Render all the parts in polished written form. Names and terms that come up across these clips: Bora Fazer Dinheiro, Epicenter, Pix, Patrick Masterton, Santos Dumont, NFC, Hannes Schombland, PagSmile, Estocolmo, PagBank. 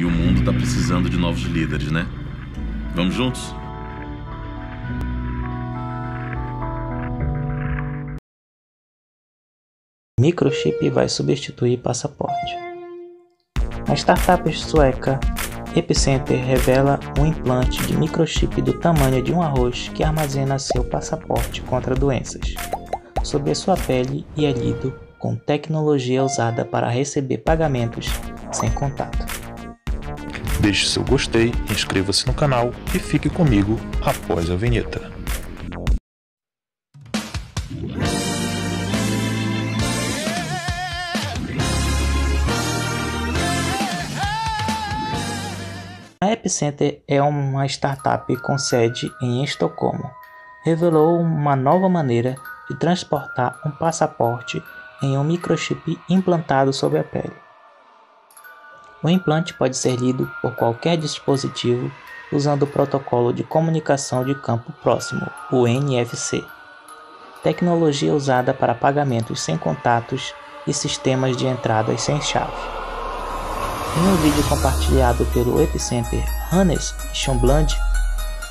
E o mundo está precisando de novos líderes, né? Vamos juntos? Microchip vai substituir passaporte. A startup sueca Epicenter revela um implante de microchip do tamanho de um arroz que armazena seu passaporte contra doenças sobre a sua pele e é lido com tecnologia usada para receber pagamentos sem contato. Deixe seu gostei, inscreva-se no canal e fique comigo após a vinheta. A Epicenter é uma startup com sede em Estocolmo. Revelou uma nova maneira de transportar um passaporte em um microchip implantado sobre a pele. O implante pode ser lido por qualquer dispositivo usando o protocolo de comunicação de campo próximo, o NFC, tecnologia usada para pagamentos sem contatos e sistemas de entradas sem chave. Em um vídeo compartilhado pelo Epicenter, Hannes Schombland,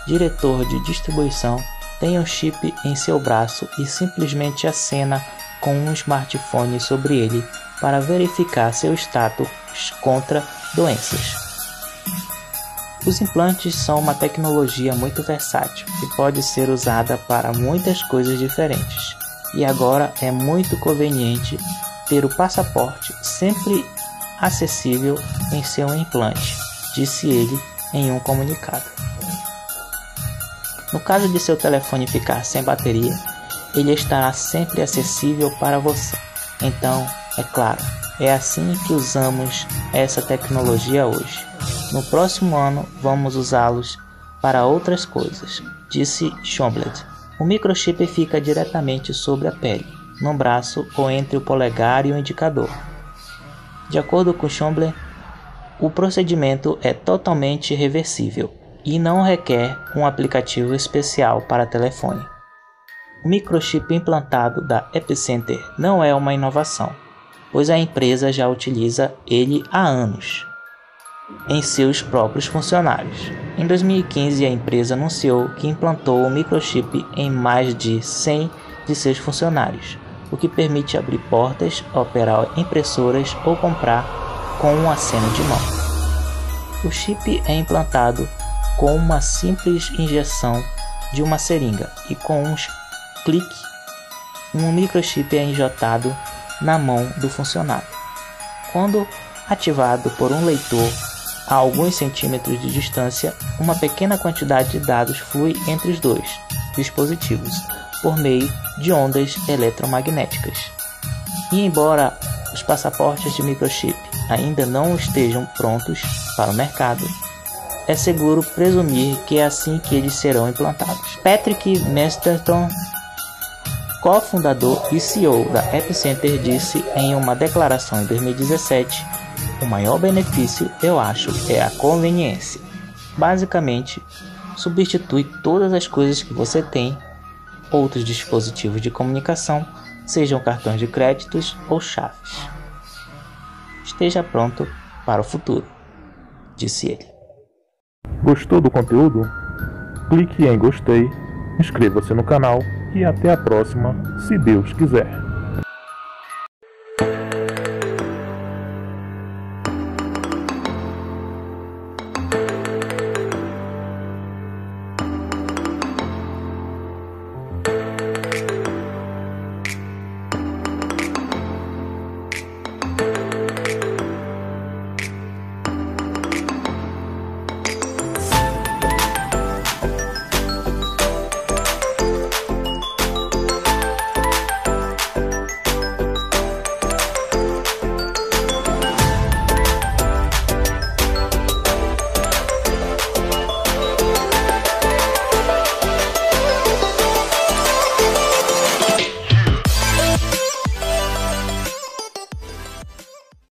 diretor de distribuição, tem um chip em seu braço e simplesmente acena com um smartphone sobre ele para verificar seu status contra doenças. Os implantes são uma tecnologia muito versátil e pode ser usada para muitas coisas diferentes. E agora é muito conveniente ter o passaporte sempre acessível em seu implante, disse ele em um comunicado. No caso de seu telefone ficar sem bateria, ele estará sempre acessível para você. Então, é claro, é assim que usamos essa tecnologia hoje. No próximo ano vamos usá-los para outras coisas, disse Schombland. O microchip fica diretamente sobre a pele, no braço ou entre o polegar e o indicador. De acordo com Schombland, o procedimento é totalmente reversível e não requer um aplicativo especial para telefone. O microchip implantado da Epicenter não é uma inovação, pois a empresa já utiliza ele há anos em seus próprios funcionários. Em 2015, a empresa anunciou que implantou o microchip em mais de 100 de seus funcionários, o que permite abrir portas, operar impressoras ou comprar com um aceno de mão. O chip é implantado com uma simples injeção de uma seringa e com um clique, um microchip é injetado na mão do funcionário. Quando ativado por um leitor a alguns centímetros de distância, uma pequena quantidade de dados flui entre os dois dispositivos por meio de ondas eletromagnéticas. E embora os passaportes de microchip ainda não estejam prontos para o mercado, é seguro presumir que é assim que eles serão implantados. Patrick Masterton, cofundador e CEO da Epicenter, disse em uma declaração em 2017: "O maior benefício, eu acho, é a conveniência. Basicamente, substitui todas as coisas que você tem, outros dispositivos de comunicação, sejam cartões de créditos ou chaves. Esteja pronto para o futuro", disse ele. Gostou do conteúdo? Clique em gostei, inscreva-se no canal e até a próxima, se Deus quiser.